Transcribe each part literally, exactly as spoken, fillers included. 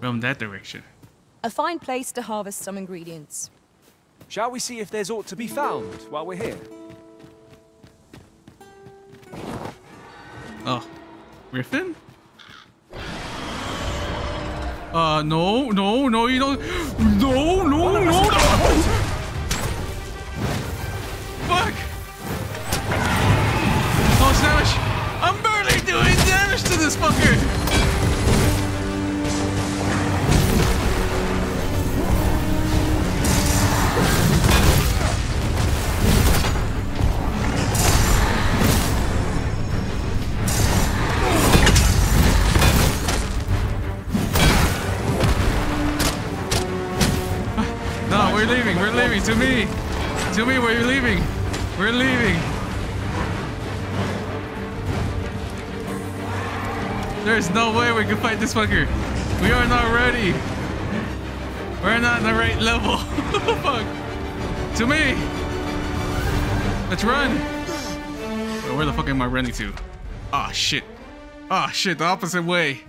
from that direction. A fine place to harvest some ingredients. Shall we see if there's aught to be found while we're here? Oh, Riften? Uh, no, no, no, you don't. No, no, no, no! Fuck! Oh, Smash! I'm barely doing damage to this fucker! We're leaving, we're leaving, to me! To me, we're leaving! We're leaving! There's no way we can fight this fucker! We are not ready! We're not in the right level! Fuck! To me! Let's run! Wait, where the fuck am I running to? Ah, oh, shit! Ah, oh, shit, the opposite way!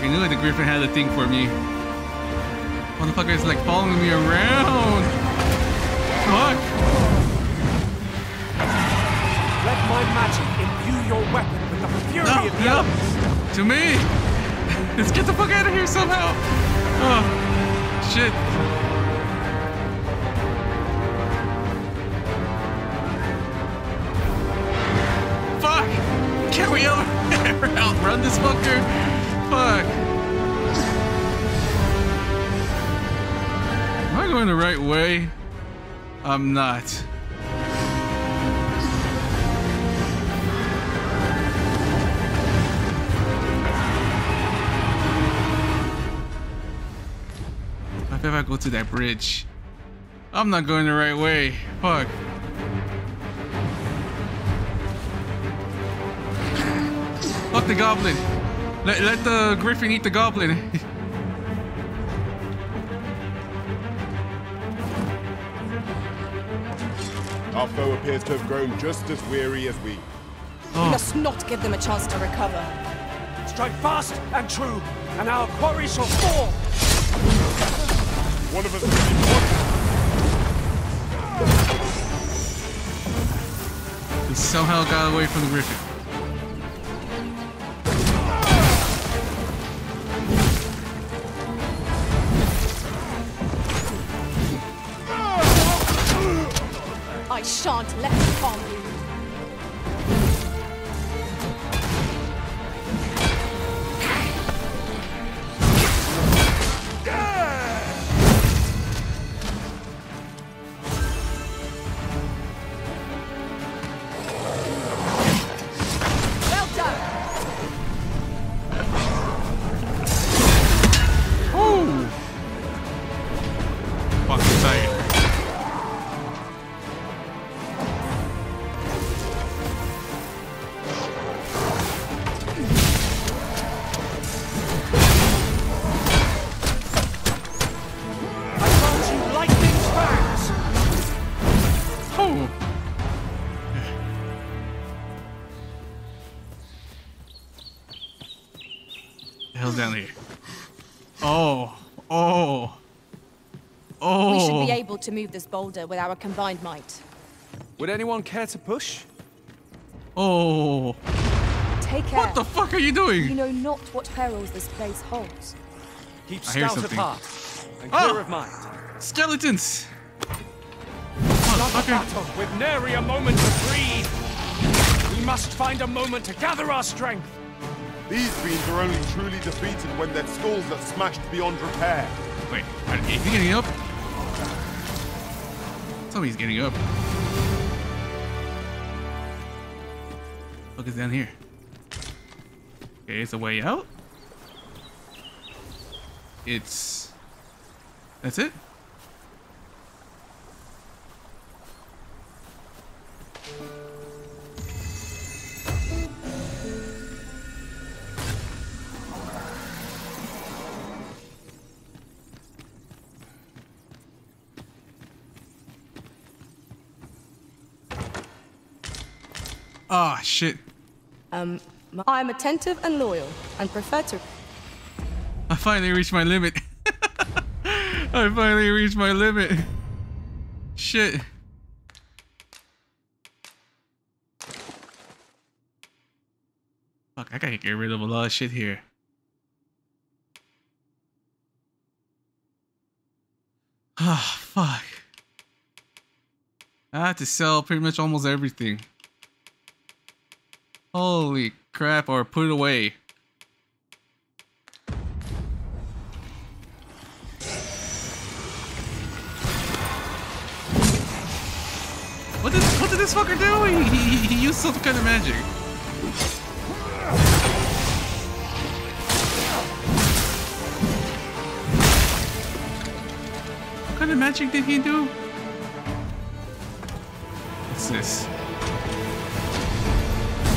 I knew the Riften had a thing for me. Motherfucker is like following me around. Fuck. Let my magic imbue your weapon with the fury no, of the no. elements. To me. Let's get the fuck out of here somehow. Oh, shit. Fuck. Can we out outrun this fucker? Fuck! Am I going the right way? I'm not. What if I go to that bridge? I'm not going the right way. Fuck. Fuck the goblin. Let, let the Riften eat the goblin. Our foe appears to have grown just as weary as we. Oh. We must not give them a chance to recover. Strike fast and true, and our quarry shall fall. One of us will be caught. He somehow got away from the Riften. I shan't let him harm you. Well done. Ooh. Fucking tight. Hell's down here. Oh, oh, oh. We should be able to move this boulder with our combined might. Would anyone care to push? Oh. Take care. What the fuck are you doing? You know not what perils this place holds. Keep stout of heart and clear oh. of mind. Skeletons. Motherfucker. With nary a moment to breathe. We must find a moment to gather our strength. These fiends are only truly defeated when their skulls are smashed beyond repair. Wait, is he getting up? Somebody's getting up. Look, it's down here. Okay, it's a way out. It's... That's it? Ah, shit. Um, I'm attentive and loyal and prefer to... I finally reached my limit. I finally reached my limit. Shit. Fuck, I gotta get rid of a lot of shit here. Ah, oh, fuck. I had to sell pretty much almost everything. Holy crap, or put it away. What did, what did this fucker do? He, he, he used some kind of magic. What kind of magic did he do? What's this?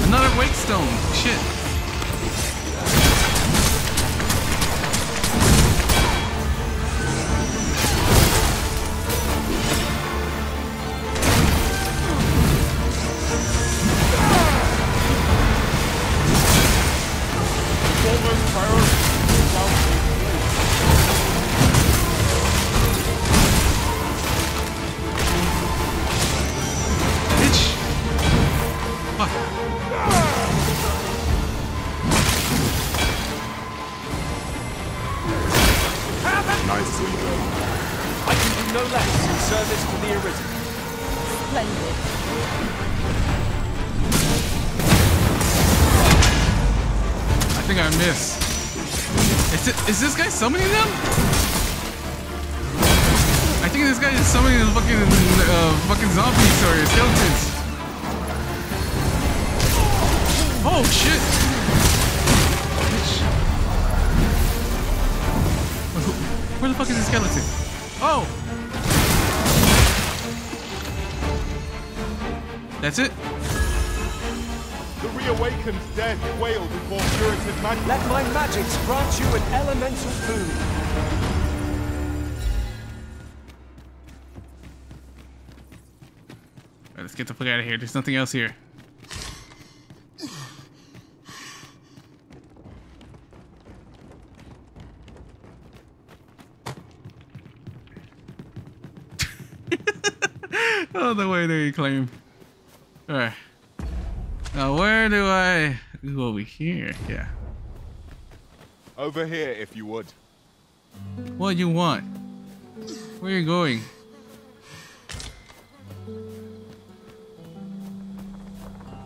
Another wake stone. Shit. Is this guy summoning them? I think this guy is summoning the fucking uh, fucking zombies or skeletons. Oh shit! Where the fuck is the skeleton? Oh! That's it? The reawakened dead wailed before curative magic. Let my magics grant you an elemental food. Alright, let's get the fuck out of here. There's nothing else here. Oh, the way there you claim. Alright. Now where do I go? Over here? Yeah. Over here if you would. What do you want? Where are you going?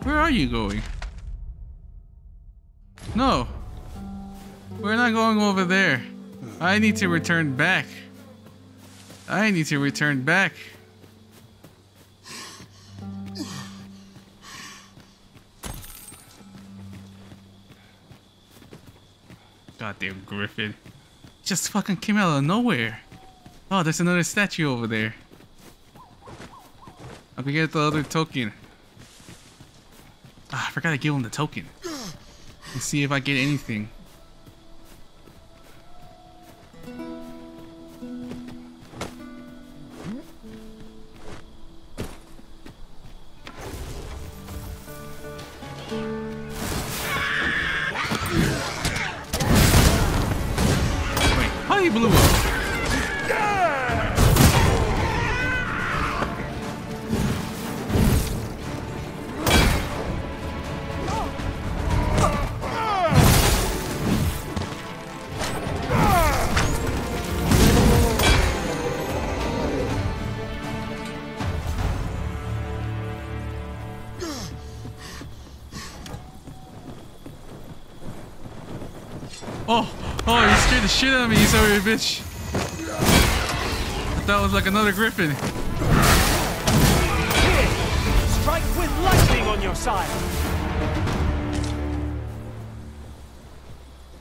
Where are you going? No. We're not going over there. I need to return back. I need to return back. Goddamn Griffin. Just fucking came out of nowhere. Oh, there's another statue over there. I'm gonna get the other token. Ah, I forgot to give him the token. Let's see if I get anything. Shit out of me, you son of a bitch. That was like another griffin. Here, strike with lightning on your side.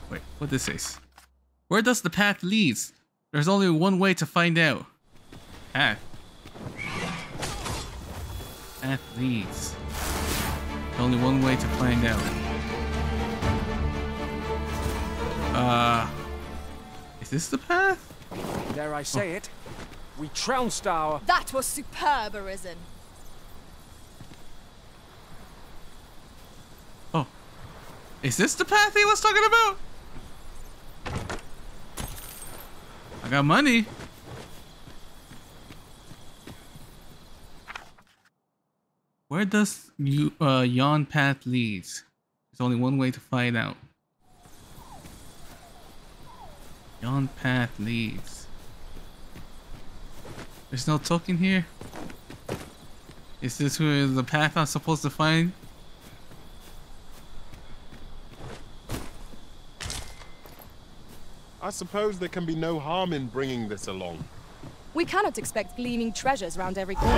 Wait, what this is? Where does the path lead? There's only one way to find out. Path. Path leads. Only one way to find out. Uh. Is this the path? Dare I say oh. it? We trounced our... That was superb, Arisen. Is this the path he was talking about? I got money. Where does you, uh, yon path leads? There's only one way to find out. Yon path leads. There's no token here? Is this where the path I'm supposed to find? I suppose there can be no harm in bringing this along. We cannot expect gleaming treasures round every corner.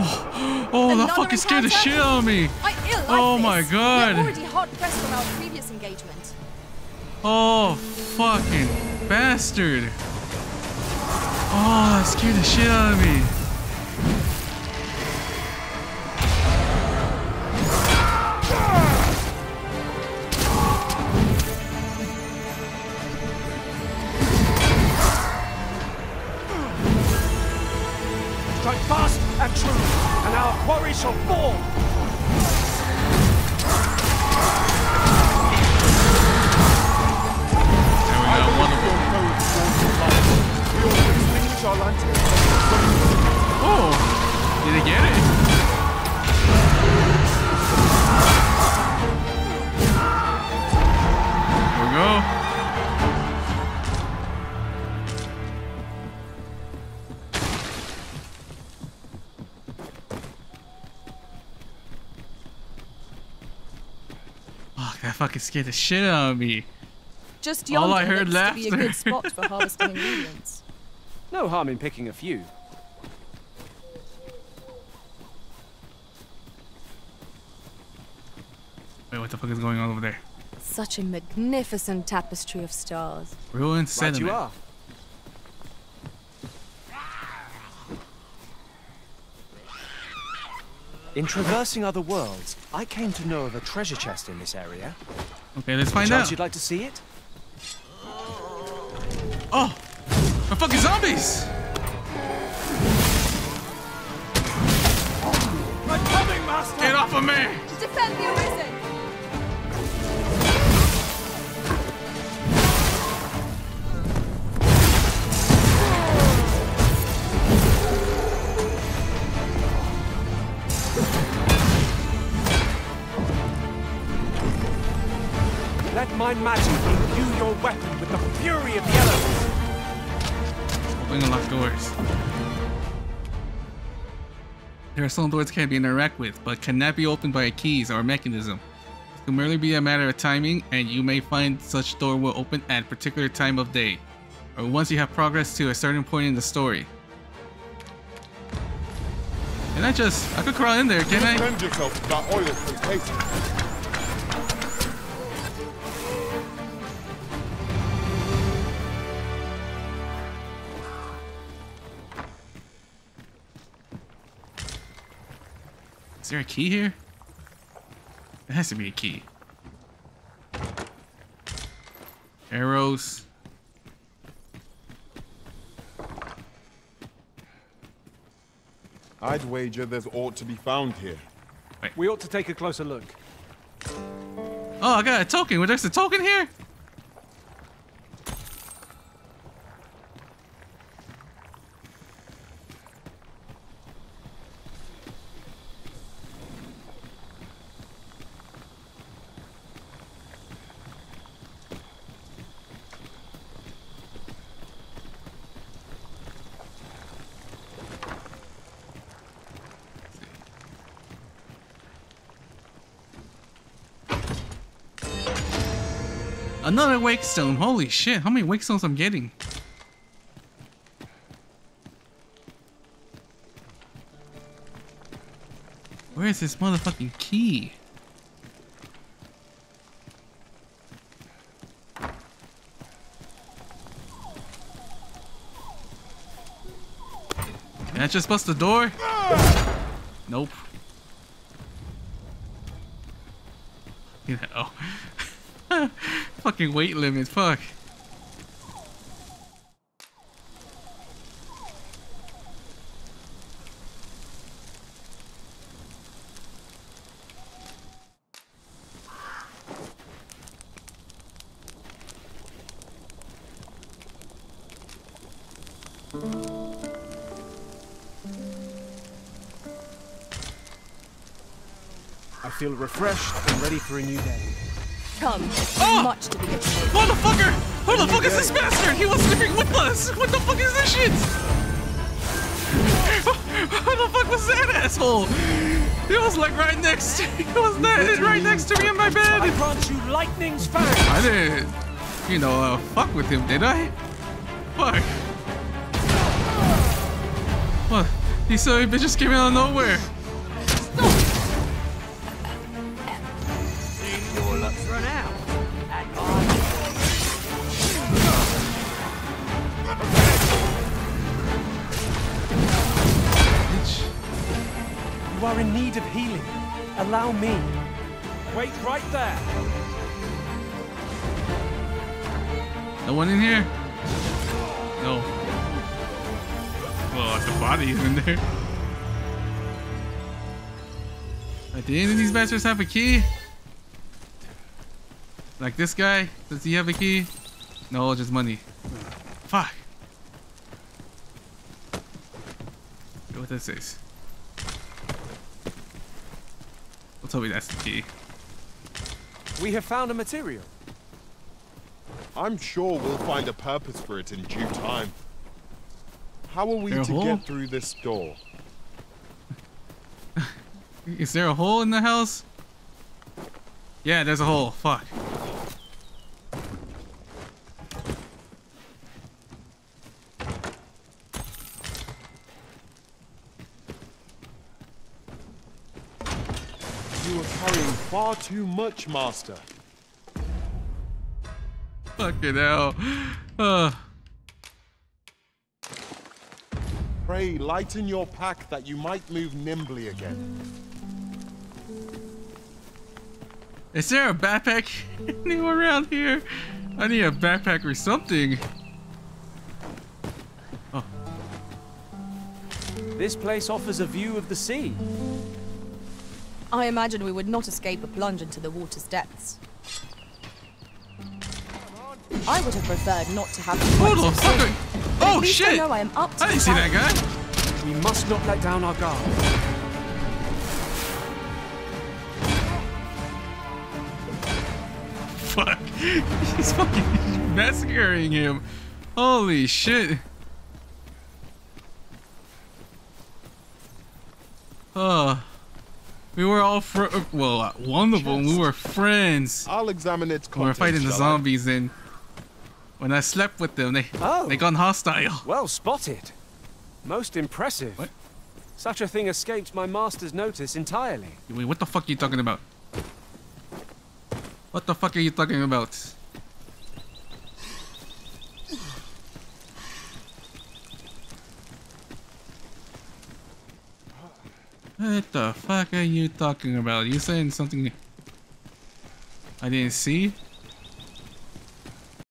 Oh, oh that fucking scared the shit out of me! I ill like oh this. My god! We're already hot pressed from our previous engagement. Oh fucking bastard! Oh, that scared the shit out of me! Shall fall. Oh, did he get it? Here we go. Fucking scared the shit out of me. Just all I heard laughter. Be a good spot for harvesting ingredients. No harm in picking a few. Wait, what the fuck is going on over there? Such a magnificent tapestry of stars. Ruined sentiment. Right you are. In traversing other worlds, I came to know of a treasure chest in this area. Okay, let's find out. You'd like to see it? Oh, the fucking zombies! I'm coming, master! Get off of me! To defend the arisen! Mind magic imbue your weapon with the fury of the elements. Opening unlocked doors. There are some doors can be interacted with, but cannot be opened by keys or a mechanism. It can merely be a matter of timing, and you may find such door will open at a particular time of day, or once you have progressed to a certain point in the story. And I just I could crawl in there, can I? Defend yourself by oil from Kate. Is there a key here? There has to be a key. Arrows. I'd wager there's aught to be found here. Wait. We ought to take a closer look. Oh, I got a token. There's a token here? Another wake stone. Holy shit. How many wake stones I'm getting? Where is this motherfucking key? Can I just bust the door? Nope. Oh. Fucking weight limit, fuck. I feel refreshed and ready for a new day. Come, oh! Much to be explored. Motherfucker! Who the fuck is this bastard? He wants to drink with us! What the fuck is this shit? How the fuck was that asshole? It was like right next to it was that, right next to me in my bed! I brought you lightning's fire! I didn't, you know, uh, fuck with him, did I? Fuck. What? These silly bitches came out of nowhere. Are in need of healing. Allow me. Wait right there. No one in here? No. Well, the body is in there. Like, do any of these bastards have a key? Like this guy? Does he have a key? No, just money. Fuck. Look what this is. Tell me that's the key. We have found a material. I'm sure we'll find a purpose for it in due time. How are we to hole? get through this door? Is there a hole in the house? Yeah, there's a hole. Fuck. Far too much, Master. Fucking hell. Uh. Pray, lighten your pack that you might move nimbly again. Is there a backpack anywhere around here? I need a backpack or something. Oh. This place offers a view of the sea. I imagine we would not escape a plunge into the water's depths. I would have preferred not to have. Hold on, fucking! Oh shit! I know I am up to I didn't see that guy. We must not let down our guard. Fuck! He's fucking massacring him. Holy shit! Oh. We were all fr well, one of them. We were friends. I'll examine its content. We were fighting the zombies, and when I slept with them, they oh. they gone hostile. Well spotted. Most impressive. What? Such a thing escaped my master's notice entirely. Wait, what the fuck are you talking about? What the fuck are you talking about? What the fuck are you talking about? You saying something I didn't see?